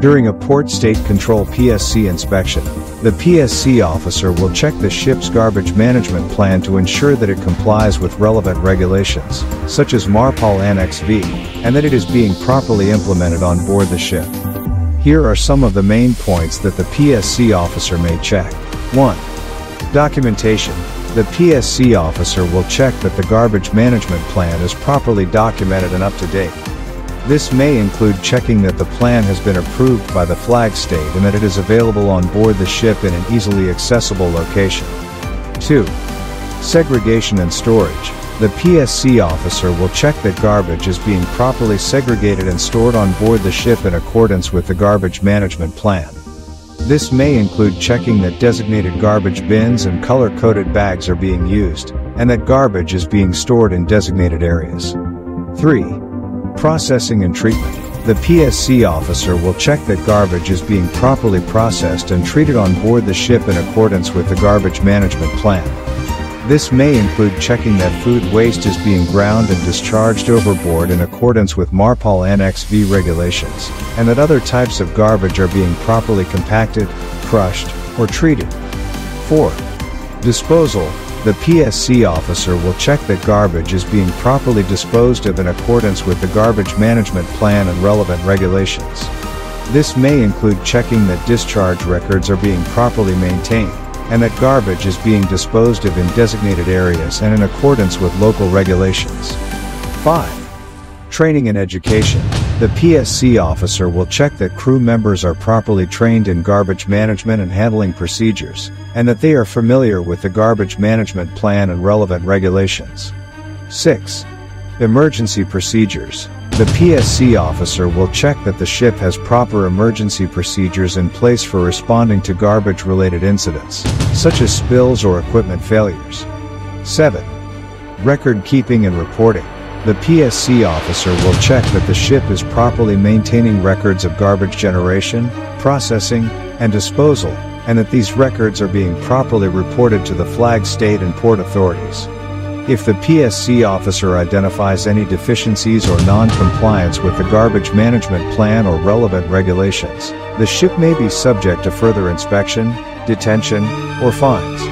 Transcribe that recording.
During a Port State Control PSC inspection, the PSC officer will check the ship's garbage management plan to ensure that it complies with relevant regulations, such as MARPOL Annex V, and that it is being properly implemented on board the ship. Here are some of the main points that the PSC officer may check. 1. Documentation. The PSC officer will check that the garbage management plan is properly documented and up to date. This may include checking that the plan has been approved by the Flag State and that it is available on board the ship in an easily accessible location. 2. Segregation and storage. The PSC officer will check that garbage is being properly segregated and stored on board the ship in accordance with the garbage management plan. This may include checking that designated garbage bins and color-coded bags are being used, and that garbage is being stored in designated areas. 3. Processing and treatment. The PSC officer will check that garbage is being properly processed and treated on board the ship in accordance with the garbage management plan. This may include checking that food waste is being ground and discharged overboard in accordance with MARPOL Annex V regulations, and that other types of garbage are being properly compacted, crushed, or treated. 4. Disposal. The PSC officer will check that garbage is being properly disposed of in accordance with the garbage management plan and relevant regulations. This may include checking that discharge records are being properly maintained, and that garbage is being disposed of in designated areas and in accordance with local regulations. 5. Training and education. The PSC officer will check that crew members are properly trained in garbage management and handling procedures, and that they are familiar with the garbage management plan and relevant regulations. 6. Emergency procedures. The PSC officer will check that the ship has proper emergency procedures in place for responding to garbage-related incidents, such as spills or equipment failures. 7. Record keeping and reporting. The PSC officer will check that the ship is properly maintaining records of garbage generation, processing, and disposal, and that these records are being properly reported to the Flag State and port authorities. If the PSC officer identifies any deficiencies or non-compliance with the garbage management plan or relevant regulations, the ship may be subject to further inspection, detention, or fines.